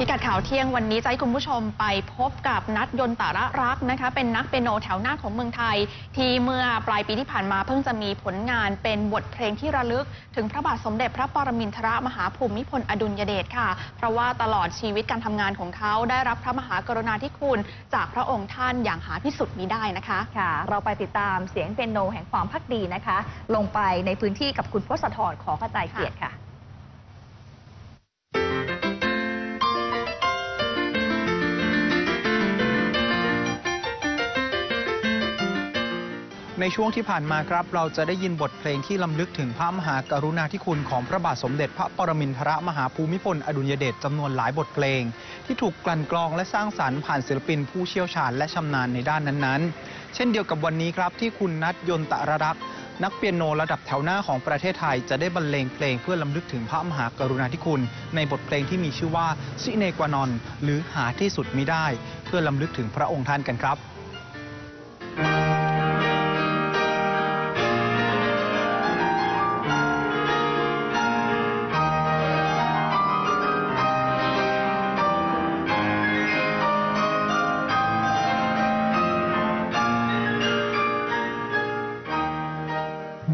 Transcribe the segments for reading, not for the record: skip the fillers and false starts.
พิกัดข่าวเที่ยงวันนี้จะให้คุณผู้ชมไปพบกับนัทยนตระรักษ์นะคะเป็นนักเปียโนแถวหน้าของเมืองไทยที่เมื่อปลายปีที่ผ่านมาเพิ่งจะมีผลงานเป็นบทเพลงที่ระลึกถึงพระบาทสมเด็จพระปรมินทรมหาภูมิพลอดุลยเดชค่ะเพราะว่าตลอดชีวิตการทำงานของเขาได้รับพระมหากรุณาธิคุณจากพระองค์ท่านอย่างหาที่สุดมิได้นะคะค่ะเราไปติดตามเสียงเปียโนแห่งความภักดีนะคะลงไปในพื้นที่กับคุณพศธรขอขจายเกียรติค่ะในช่วงที่ผ่านมาครับเราจะได้ยินบทเพลงที่ล้ำลึกถึงพระมหากรุณาธิคุณของพระบาทสมเด็จพระปรมินทรมหาภูมิพลอดุลยเดชจำนวนหลายบทเพลงที่ถูกกลั่นกรองและสร้างสรรค์ผ่านศิลปินผู้เชี่ยวชาญและชำนาญในด้านนั้นๆเช่นเดียวกับวันนี้ครับที่คุณนัทยนตระรักษ์นักเปียโนระดับแถวหน้าของประเทศไทยจะได้บรรเลงเพลงเพื่อล้ำลึกถึงพระมหากรุณาธิคุณในบทเพลงที่มีชื่อว่าซิเนกวานอนหรือหาที่สุดมิได้เพื่อล้ำลึกถึงพระองค์ท่านกันครับ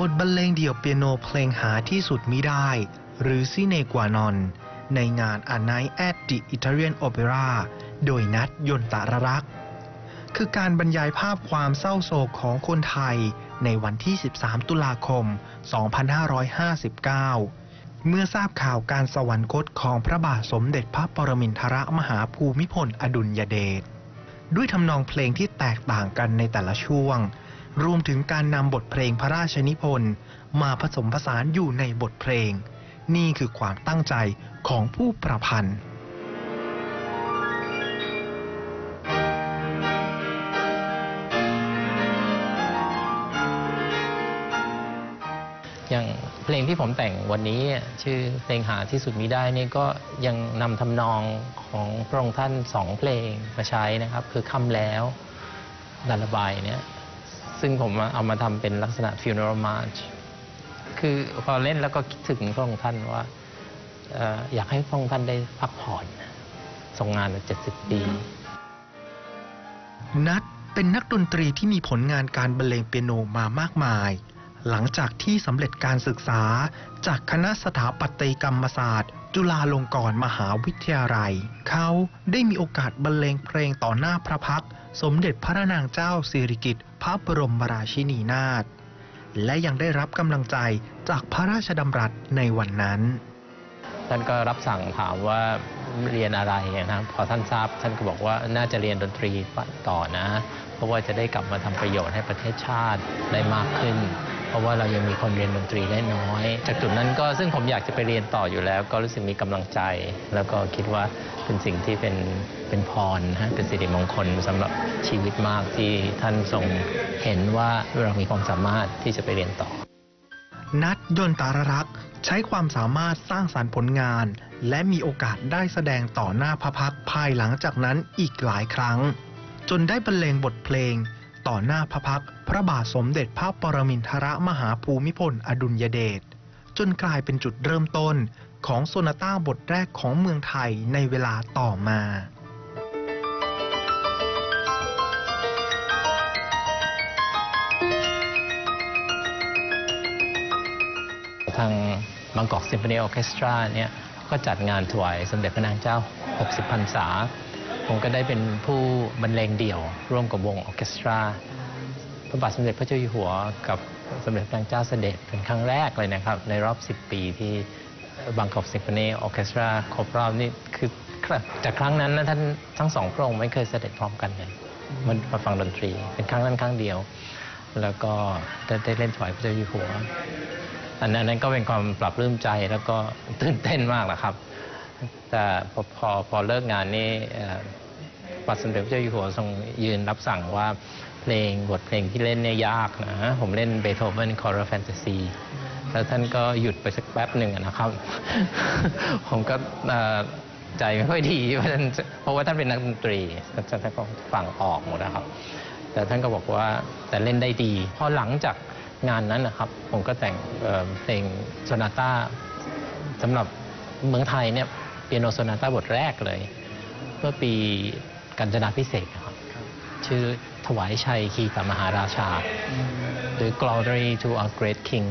บทบรรเลงเดี่ยวเปียโนเพลงหาที่สุดมิได้หรือซิเนกวานอนในงานA Night at the Italian Operaโดยนัทยนตระรักษ์คือการบรรยายภาพความเศร้าโศกของคนไทยในวันที่13ตุลาคม2559เมื่อทราบข่าวการสวรรคตของพระบาทสมเด็จพระปรมินทรมหาภูมิพลอดุลยเดชด้วยทำนองเพลงที่แตกต่างกันในแต่ละช่วงรวมถึงการนำบทเพลงพระราชนิพนธ์มาผสมผสานอยู่ในบทเพลงนี่คือความตั้งใจของผู้ประพันธ์อย่างเพลงที่ผมแต่งวันนี้ชื่อเพลงหาที่สุดมิได้นี่ก็ยังนำทำนองของพระองค์ท่านสองเพลงมาใช้นะครับคือค่ำแล้วดัลระบายเนี่ยซึ่งผมเอามาทำเป็นลักษณะ funeral march คือพอเล่นแล้วก็คิดถึงพระองค์ท่านว่าอยากให้พระองค์ท่านได้พักผ่อนทรงงานมา70 ปีนัทเป็นนักดนตรีที่มีผลงานการบรรเลงเปียโนมามากมายหลังจากที่สำเร็จการศึกษาจากคณะสถาปัตยกรรมศาสตร์จุฬาลงกรณ์มหาวิทยาลัยเขาได้มีโอกาสบรรเลงเพลงต่อหน้าพระพักสมเด็จพระนางเจ้าสิริกิติ์พระบรมราชินีนาถและยังได้รับกำลังใจจากพระราชดำรัสในวันนั้นท่านก็รับสั่งถามว่าเรียนอะไรนะครับพอท่านทราบท่านก็บอกว่าน่าจะเรียนดนตรีต่อนะเพราะว่าจะได้กลับมาทำประโยชน์ให้ประเทศชาติได้มากขึ้นเพราะว่าเรายังมีคนเรียนดนตรีได้น้อยจากจุดนั้นก็ซึ่งผมอยากจะไปเรียนต่ออยู่แล้วก็รู้สึกมีกำลังใจแล้วก็คิดว่าเป็นสิ่งที่เป็นพรนะเป็นสิริมงคลสำหรับชีวิตมากที่ท่านทรงเห็นว่าเรามีความสามารถที่จะไปเรียนต่อนัทยนตระรักษ์ใช้ความสามารถสร้างสรรค์ผลงานและมีโอกาสได้แสดงต่อหน้าพระพักภายหลังจากนั้นอีกหลายครั้งจนได้บรรเลงบทเพลงต่อหน้าพระพักพระบาทสมเด็จพระปรมินทรมหาภูมิพลอดุลยเดชจนกลายเป็นจุดเริ่มต้นของโซนาต้าบทแรกของเมืองไทยในเวลาต่อมาทางบางกอกซิมโฟนีออร์เคสตราเนี่ยก็จัดงานถวายสมเด็จพระนางเจ้า60 พรรษาผมก็ได้เป็นผู้บรรเลงเดี่ยวร่วมกับวงออร์เคสตราพระบาทสมเด็จพระเจ้าอยู่หัวกับสมเด็จพระนางเจ้าเสด็จเป็นครั้งแรกเลยนะครับในรอบ10 ปีที่บางกอกซิมโฟนีออร์เคสตราครบรอบนี่คือจากครั้งนั้นนะท่านทั้งสองพระองค์ไม่เคยเสด็จพร้อมกันเลยมันมาฟังดนตรีเป็นครั้งนั้นครั้งเดียวแล้วก็ได้เล่นถวายพระเจ้าอยู่หัวอันนั้นก็เป็นความปรับลื้มใจแล้วก็ตื่นเต้นมากแหละครับแต่พอเลิกงานนี่พระสมเด็จพระเจ้าอยู่หัวทรงยืนรับสั่งว่าเพลงบทเพลงที่เล่นเนี่ยยากนะผมเล่นเบโธเฟนคอร์แฟนตาซีแล้วท่านก็หยุดไปสักแป๊บหนึ่งนะครับ ผมก็ใจไม่ค่อยดีเพราะว่าท่านเป็นนักดนตรีท่านก็ฟังออกหมดนะครับแต่ท่านก็บอกว่าแต่เล่นได้ดีพอหลังจากงานนั้นนะครับผมก็แต่งเพลงโซนาต้าสำหรับเมืองไทยเนี่ย เปียโนโซนาต้าบทแรกเลยเมื่อปีกาญจนาภิเษกนะครับชื่อถวายชัยคีตมหาราชาหรือ Glory to Our Great King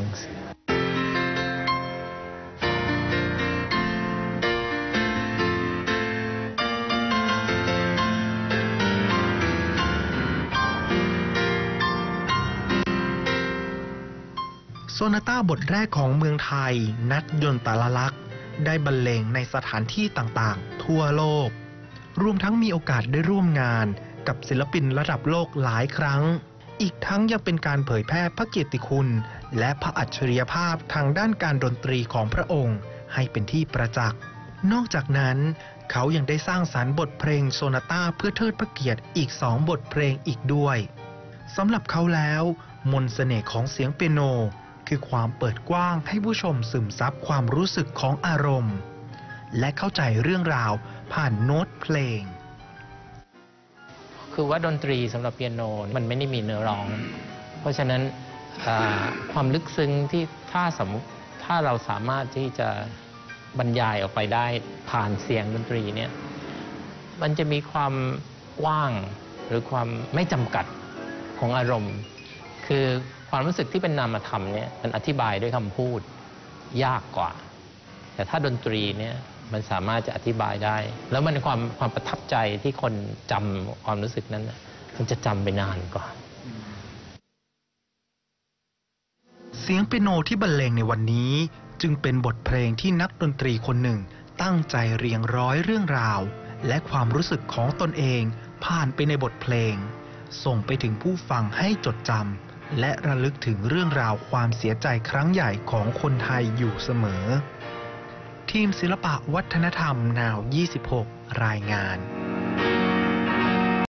โซนาต้าบทแรกของเมืองไทยนัท ยนตลลักษณ์ได้บรรเลงในสถานที่ต่างๆทั่วโลกรวมทั้งมีโอกาสได้ร่วมงานกับศิลปินระดับโลกหลายครั้งอีกทั้งยังเป็นการเผยแพร่พระเกียรติคุณและพระอัจฉริยภาพทางด้านการดนตรีของพระองค์ให้เป็นที่ประจักษ์นอกจากนั้นเขายังได้สร้างสรรค์บทเพลงโซนาต้าเพื่อเทิดพระเกียรติอีก2บทเพลงอีกด้วยสำหรับเขาแล้วมนต์เสน่ห์ของเสียงเปียโนคือความเปิดกว้างให้ผู้ชมซึมซับความรู้สึกของอารมณ์และเข้าใจเรื่องราวผ่านโน้ตเพลงคือว่าดนตรีสำหรับเปียโนมันไม่ได้มีเนื้อร้องเพราะฉะนั้นความลึกซึ้งที่ถ้าเราสามารถที่จะบรรยายออกไปได้ผ่านเสียงดนตรีเนี่ยมันจะมีความกว้างหรือความไม่จำกัดของอารมณ์คือความรู้สึกที่เป็นนามธรรมเนี่ยมันอธิบายด้วยคำพูดยากกว่าแต่ถ้าดนตรีเนี่ยมันสามารถจะอธิบายได้แล้วมันความประทับใจที่คนจำความรู้สึกนั้นมันจะจำไปนานกว่าเสียงเปียโนที่บรรเลงในวันนี้จึงเป็นบทเพลงที่นักดนตรีคนหนึ่งตั้งใจเรียงร้อยเรื่องราวและความรู้สึกของตนเองผ่านไปในบทเพลงส่งไปถึงผู้ฟังให้จดจำและระลึกถึงเรื่องราวความเสียใจครั้งใหญ่ของคนไทยอยู่เสมอทีมศิลปะวัฒนธรรมนาว 26รายงาน